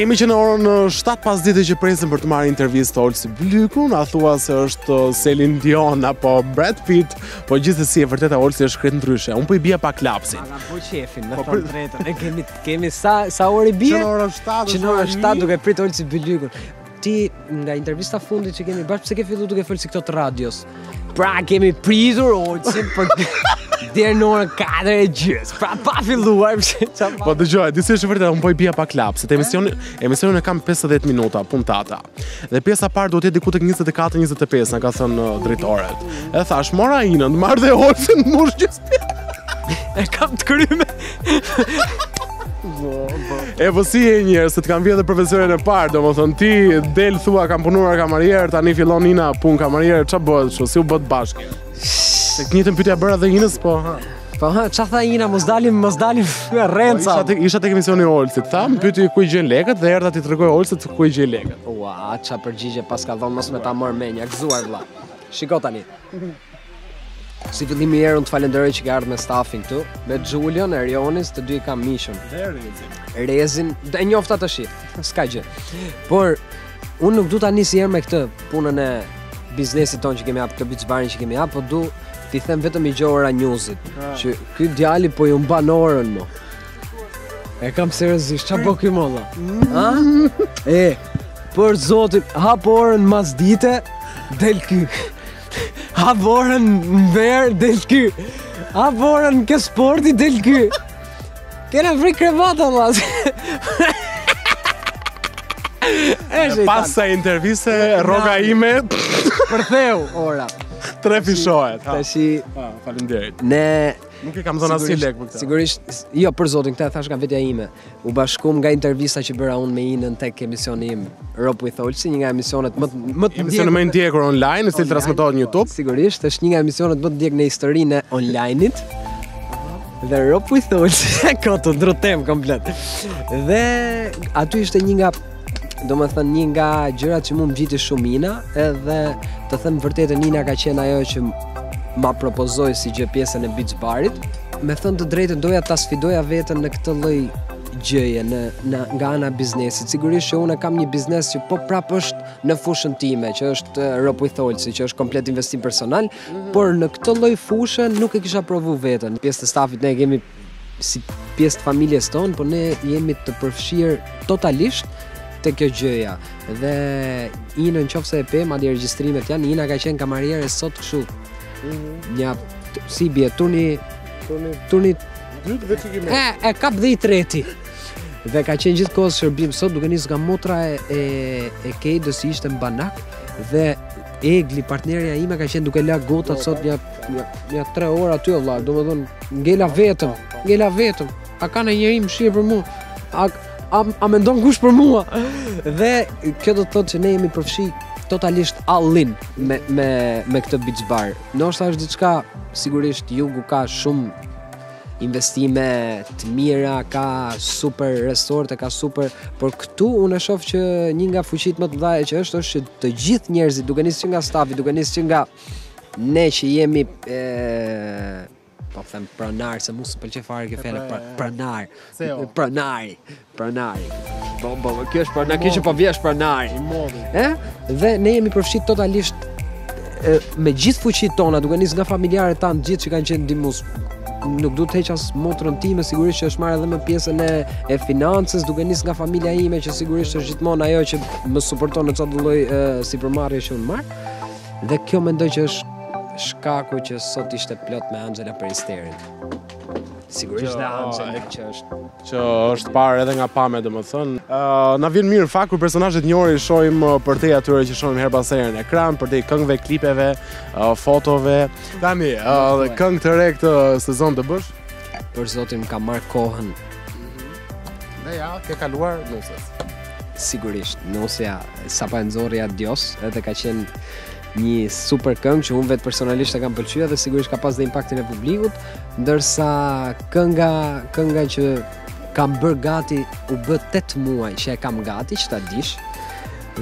Kemi që në 7:10 që presim për të marrë intervistë të Olsi Bylykun, a thua se është Celine Dion apo Brad Pitt, po gjithsesi e vërteta Olsi është krejt ndryshe. Unë po i bija pak lapsin. Ka po qefin, në fund drejtën. Ne kemi sa orë bie? Në orën 7. Në orën 7 duke prit Olsi Bylykun. Ti nga intervista fundit që kemi bashkë, pse ke filluar duke folë si këto të radios? Pra kemi pritur Olsin për deri në orën 4:30. Pra pa filluar. Po dëgjoj, disi është vërtet, unë po i bija pak lapse. Emisionin e kam 50 minuta, puntata. Dhe pjesa e parë duhet të jetë diku tek 24-25, na ka thënë drejtoret. E thash, mora inën, marr dhe Olsin në mush gjithë. E kam të kryme. E vësi e njerë, se t'kam vje dhe profesionet e parë, do më thënë ti, del thua, kam punuar kamarierë, tani fillon Ina, pun kamarierë, qa bëhet shu, si u bët bashkë? Se kënjëtën pytja bëra dhe Inës, po ha? Po ha, qa tha Ina, mos dalim renca. Isha tek emisioni Olsit, tha, më pyti ku i gjen lekët dhe erda ti tregoj Olsit ku i gjen lekët. Ua, qa përgjigje pas ka dhonë, mos me ta mërë menja, gëzuar vla. Shiko tani. Si fillimi i erën të falenderoj që ka ardhur me stafin këtu, me Xhulion, Erionis, të dy i kam mishën. Rezin, e njofta të shi, s'ka gjë. Por, unë nuk du ta nisi herë me këtë punën e biznesit tonë që kemi hapë, këtë beach barin që kemi hapë, po du t'i them vetëm i gjora newsit, që ky djali po ju mban orën mo. E kam seriozisht, ç'a bë ky molla? Ha? E, për zotin, hap orën mas dite, del ky. Havorën në verë, del ky. Havorën ke sporti, del ky. Kena frik krevata, mas. Pas sa intervise, roga ime... Përtheu, ora. Trefi shohet. Faleminderit. Ne... Nuk e kam dhënë asnjë lek për këtë. Sigurisht, jo, për zotin, këtë e thash nga vetja ime. U bashkum nga intervista që bëra unë me Inën tek emisioni im Rob with Olsi, një nga emisionet më të ndjekur. Emisioni më i ndjekur online, në cilë transmetohet në YouTube. Sigurisht, është një nga emisionet më të ndjekur në historinë e online-it. Dhe Rob with Olsi, këtë ndërtem komplet. Dhe aty ishte një nga do më thënë një nga gjërat që mu më gjiti shumë Ina, edhe të thënë vërtetën Ina ka qenë ajo që ma propozoj si gjë pjesën e beach barit. Me thënë të drejtën doja ta sfidoja veten në këtë lloj gjëje nga ana biznesit. Sigurisht që unë kam një biznes që po prap është në fushën time, që është Rob with Olsi, që është komplet investim personal, por në këtë lloj fushë nuk e kisha provu veten. Pjesë të stafit ne kemi si pjesë të familjes tonë, por ne jemi të përfshirë totalisht të kjo gjëja. Dhe Inën qofse e pe, madje regjistrimet janë, Ina ka qenë kamariere sot kështu. Nja, si bje, turni... E, kap dhe i treti. Dhe ka qenë gjithë kohës shërbim sot, duke njësë nga motra e Kejdës i ishte në banak, dhe Egli, partnerja ime, ka qenë duke la gotat sot nja 3 orë aty o vlarë, do me dhonë, ngela vetëm, a ka në njeri më shirë për mu, a me ndonë kush për mua. Dhe kjo do të thotë që ne jemi përfshi totalisht all-in me këtë beach bar. Në është ashtë diçka, sigurisht jugu ka shumë investime të mira, ka super resorte, ka super, por këtu unë e shof që një nga fuqit më të mëdha që është që të gjithë njerëzit, duke nisë që nga stafi, duke nisë që nga ne që jemi... Po them pranar, se mu së pëlqe fare kjo fjala pranari. Po, kjo është pranar, kjo që po vjesh pranari. Dhe ne jemi përfshirë totalisht me gjithë fuqit tona, duke nisë nga familjarët tanë, gjithë që kanë qenë ndihmues. Nuk duhet të heq as motrën time, sigurisht që është marrë edhe me pjesën e financës, duke nisë nga familja ime, që sigurisht është gjithmonë ajo që më suporton në çdo lloj sipërmarrje që unë marr. Dhe kjo mendoj që është shkaku që sot ishte plot me Angela për isterit. Sigurisht dhe Angela që është parë edhe nga pame, dhe më thënë. Na vjen mirë në fakt, kur personazhet njëri shojmë përtej atyre që shojmë her pas herën ekran, përtej këngëve, klipeve, fotove. Tani, këngë të re këtë sezon të bësh? Për zotin ka marrë kohën. Dhe ja, ke kaluar nusës. Sigurisht, nusëja, sa pa nxorri adios, edhe ka qenë një super këngë që unë vetë personalisht e kam pëlqyer dhe sigurisht ka pas dhe impaktin e publikut, ndërsa kënga që kam bërë gati u bë 8 muaj që e kam gati, që ta dish,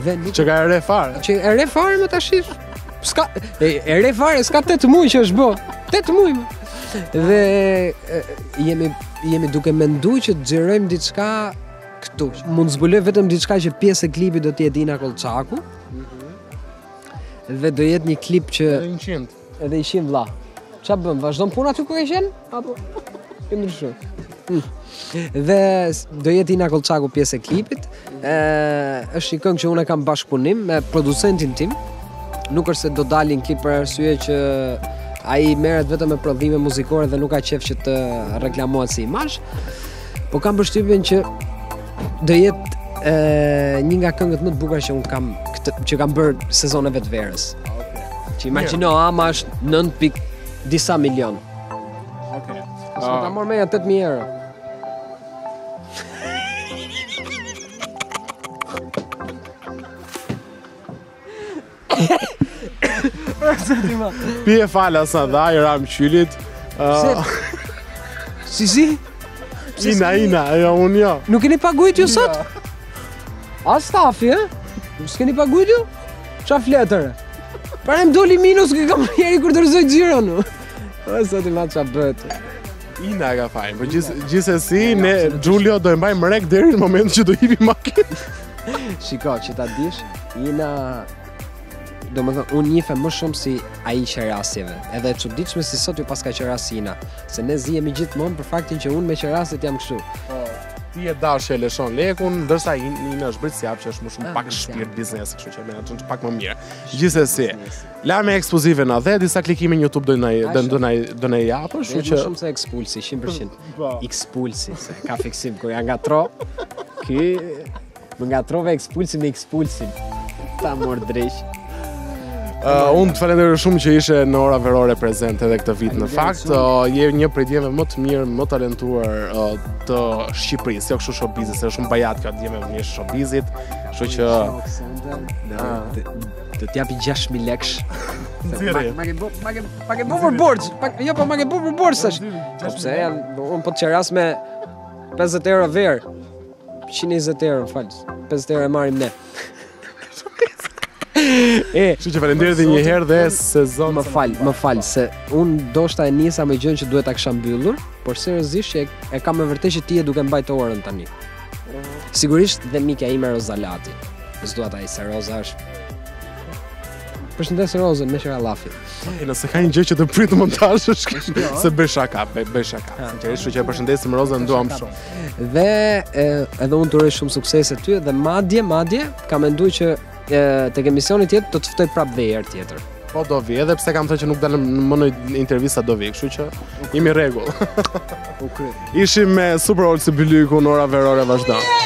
që ka e re fare. Që e re fare më tash. E re fare, s'ka 8 muaj që është bë. 8 muaj më. Dhe jemi duke menduar që të xherojmë diçka këtu. Mund zbuloj vetëm diçka që pjesë e klipit do të jetë Ina Kolçaku. Dhe do jetë një klip që edhe 100 vlla. Çfarë bëm? Vazhdon puna aty ku ke qenë? Apo kem ndryshuar? Dhe do jetë Ina Kolçaku pjesë e klipit. Është një këngë që unë kam bashkëpunim me producentin tim. Nuk është se do dalin klip për arsye që ai merret vetëm me prodhime muzikore dhe nuk ka qef që të reklamohet si imazh. Po kam përshtypjen që do jetë një nga këngët më të bukura që unë kam që kam bërë sezoneve të verës. Që imagjino ama është 9.disa milion. Okej. Sa ta morëm ja 8.000 euro. Pije fala sa dha i ram qylit. Si? Ina, ajo unë jo. Nuk keni pagujt ju sot? A stafi, e? S'keni pagujt ju? Qa fletër? Para më doli minus kë kam jeri kur dërzoj gjyra në. O, sot i ma qa bëtë. Ina ka fajnë, për gjithsesi ne Giulio do e mbajmë rek deri në moment që do hipi makin. Shiko, që ta dish, Ina... Do më thënë, unë njife më shumë si ai qerasjeve. Edhe e çuditshme si sot ju paska qerasina. Se ne zihemi gjithmonë për faktin që unë me qerasit jam kështu. Ti e dash e lëshon lekun, ndërsa Ina është britësjap që është më shumë pak shpirt biznesi, kështu që menaxhon pak më mirë. Gjithsesi, lajme ekskluzive na dhe disa klikime në YouTube do na japë, kështu që më shumë se ekspulsi 100%. Ekspulsi, se ka fiksim kur ja ngatro. Ky më ngatrove ekspulsin. Ta mor drejt. Unë të falenderoj shumë që ishe në ora verore prezente edhe këtë vit në fakt. Je një prej djemve më të mirë, më talentuar të Shqipërisë. Jo kështu showbizit, se shumë bajat ka djemve më mirë showbizit. Kështu që... Do t'japi 6.000 leksh. Ma ke bu për borç! Jo, po ma ke bu për borç, tash! Po pse, unë po të qeras me 50 euro verë. 120 euro, falës. 50 euro e marim ne. Kështu që falenderoj një herë dhe sezon. Më fal, se unë ndoshta e nisa me gjën që duhet ta kisha mbyllur, por seriozisht që e kam me vërtet që ti e duke mbajtur orën tani. Sigurisht dhe mikja ime Rozalati. S'dua ta isha Roza është. Përshëndes Rozën me qira llafi. Nëse ka një gjë që të prit montazh është se bëj shaka. Sinqerisht, kështu që përshëndesim Rozën, duam shumë. Dhe edhe unë të uroj shumë suksese ty dhe madje kam menduar që tek emisioni tjetër do të ftoj prapë dhe herë tjetër. Po do vi, edhe pse kam thënë që nuk dalëm më në intervista do vi, kështu që jemi rregull. Ishim me Super Olsi Bylykun, ora verore vazhdon.